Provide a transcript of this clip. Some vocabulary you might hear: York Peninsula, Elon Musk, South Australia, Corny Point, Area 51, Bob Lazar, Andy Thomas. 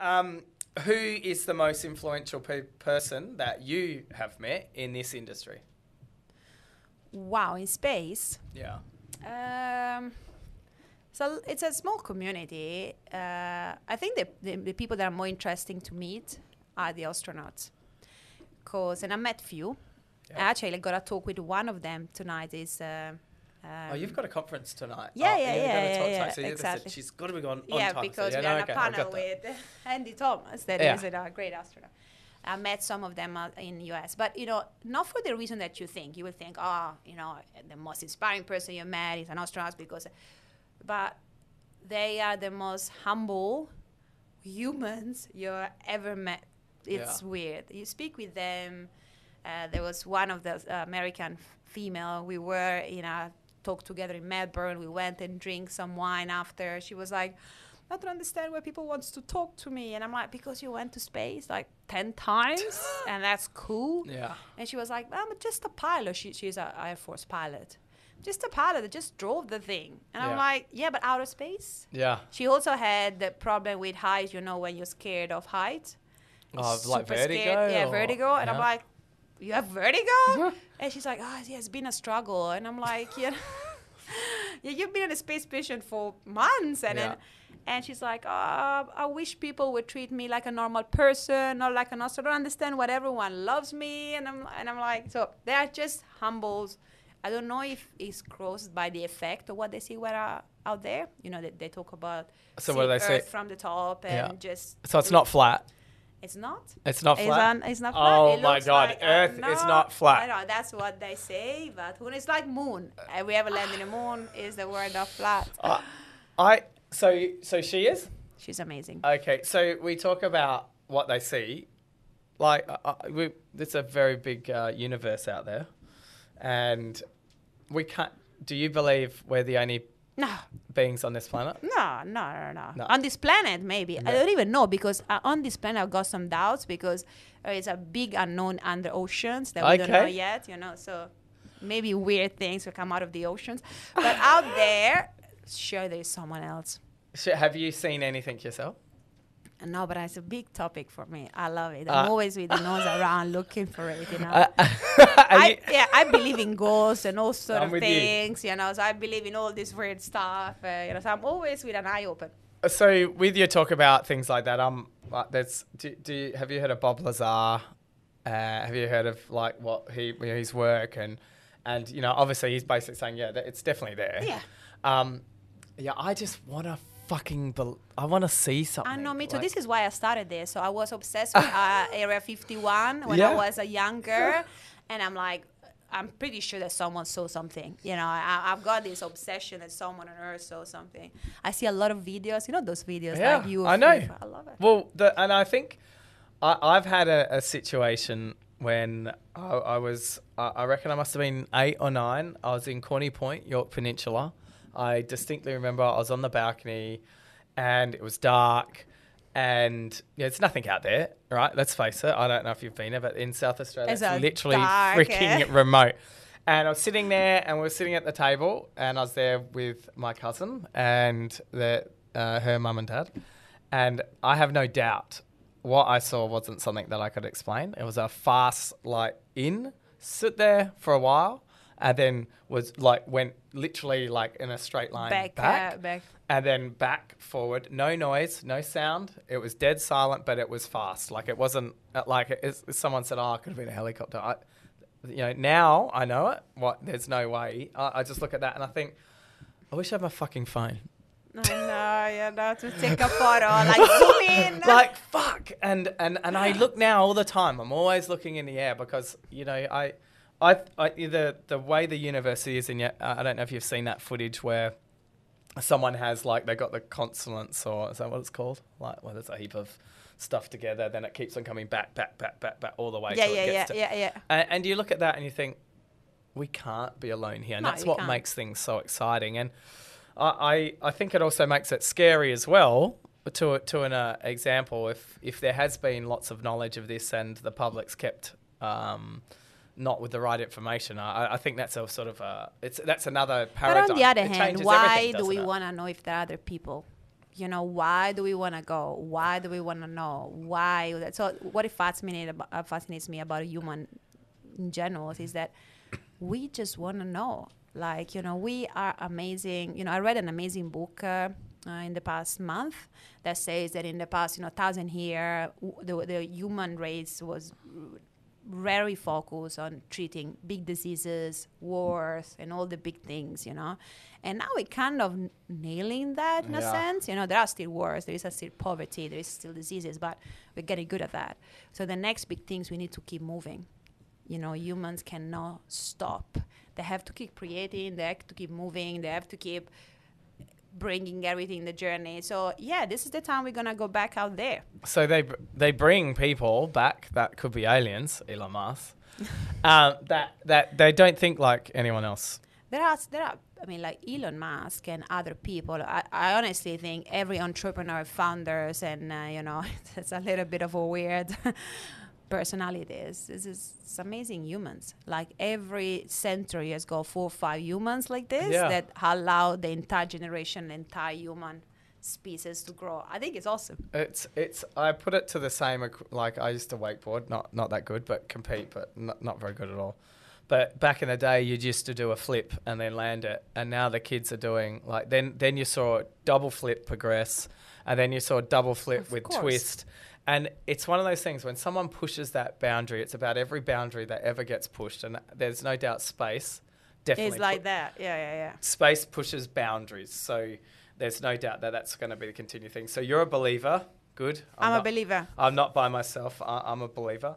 Who is the most influential person that you have met in this industry? Wow, in space? Yeah. So it's a small community. I think the people that are more interesting to meet are the astronauts. And I met few. Yeah. Actually, I got a talk with one of them tonight. Oh, you've got a conference tonight. Yeah, exactly. She's got to be gone on time. Because we're on a panel with Andy Thomas, that is a great astronaut. I met some of them in the US. But, you know, not for the reason that you think. You will think, oh, you know, the most inspiring person you met is an astronaut because... But they are the most humble humans you've ever met. It's weird. You speak with them. There was one of the American female. We were in a talk together in Melbourne. We went and drank some wine after. She was like, I don't understand why people want to talk to me. And I'm like, because you went to space like 10 times and that's cool. Yeah. And she was like, I'm just a pilot. She's an Air Force pilot. Just a pilot that just drove the thing. And I'm like, yeah, but outer space? Yeah. She also had the problem with height, you know, when you're scared of height. Oh, like vertigo? Scared. Yeah, vertigo. And I'm like, you have vertigo? And she's like, oh, yeah, it's been a struggle. And I'm like, yeah, you've been in a space mission for months. And then, and she's like, oh, I wish people would treat me like a normal person, not like an astronaut. I don't understand what everyone loves me. And I'm like, so they are just humbles. I don't know if it's caused by the effect of what they see out there. You know, they talk about Earth from the top and just... So it's not flat. It's not. It's not flat. It's not flat. Oh, my God. Like Earth is not flat. I know. That's what they say. But when it's like moon. We ever land in the moon is the word of flat. So she is? She's amazing. Okay. So we talk about what they see. Like, it's a very big universe out there. And we can't... Do you believe we're the only... No. Beings on this planet? No. On this planet, maybe. No. I don't even know because on this planet I've got some doubts because it's a big unknown under oceans that we don't know yet, you know. So maybe weird things will come out of the oceans. But out there, sure, there's someone else. Have you seen anything yourself? No, but it's a big topic for me. I love it. I'm always with the nose around looking for it, you know. I believe in ghosts and all sort of things, you know. So I believe in all this weird stuff. You know, so I'm always with an eye open. So with your talk about things like that, have you heard of Bob Lazar? Have you heard of like what his work and you know, obviously he's basically saying it's definitely there. Yeah. I just want to. I want to see something. I know, me too. Like, this is why I started this. So I was obsessed with Area 51 when I was a younger, and I'm like, I'm pretty sure that someone saw something. You know, I've got this obsession that someone on Earth saw something. I see a lot of videos. You know those videos? Yeah, like you. I know. I love it. Well, and I think I've had a situation when I was, I reckon I must have been 8 or 9. I was in Corny Point, York Peninsula. I distinctly remember I was on the balcony and it was dark and it's nothing out there, right? Let's face it. I don't know if you've been there, but in South Australia, it's literally freaking remote. And I was sitting there and we were sitting at the table and I was there with my cousin and her mum and dad. And I have no doubt what I saw wasn't something that I could explain. It was a fast, like, sit there for a while. And then went literally like in a straight line back, and then back forward. No noise, no sound. It was dead silent, but it was fast. Like it wasn't like someone said, "Oh, it could have been a helicopter." Now I know it. What? There's no way. I just look at that and I think, I wish I had my fucking phone. I know, you know, to take a photo, like zoom in. Like fuck. And I look now all the time. I'm always looking in the air because you know the way the universe is, and I don't know if you've seen that footage where someone has like they got the consonants, or is that what it's called? Like, well, there's a heap of stuff together, then it keeps on coming back all the way. Yeah. And you look at that and you think, we can't be alone here, and that's what makes things so exciting. And I think it also makes it scary as well. To an example, if there has been lots of knowledge of this and the public's kept. Not with the right information. I think that's a sort of that's another paradigm. But on the other hand, why do we want to know if there are other people? You know, why do we want to go? Why do we want to know? Why? So what fascinates me about human in general is that we just want to know. Like, you know, we are amazing. You know, I read an amazing book in the past month that says that in the past, 1,000 years, the human race was very focused on treating big diseases, wars, and all the big things, And now we're kind of nailing that in a sense. There are still wars, there is still poverty, there is still diseases, but we're getting good at that. So the next big things, we need to keep moving. Humans cannot stop. They have to keep creating, they have to keep moving, they have to keep bringing everything in the journey. So, this is the time we're going to go back out there. So they bring people back that could be aliens, Elon Musk, that they don't think like anyone else. There are. I mean, like Elon Musk and other people. I honestly think every entrepreneur, founders, and, it's a little bit of a weird... personalities. This is amazing humans. Like every century has got 4 or 5 humans like this that allow the entire generation, the entire human species to grow. I think it's awesome. It's. I put it to the same. Like I used to wakeboard, not that good, but compete, but not very good at all. But back in the day, you used to do a flip and then land it, and now the kids are doing like then you saw double flip progress, and then you saw double flip twist. And it's one of those things when someone pushes that boundary, it's about every boundary that ever gets pushed. And there's no doubt space definitely... It's like that. Yeah. Space pushes boundaries. So there's no doubt that that's going to be the continued thing. So you're a believer. Good. I'm a believer. I'm not by myself. I'm a believer.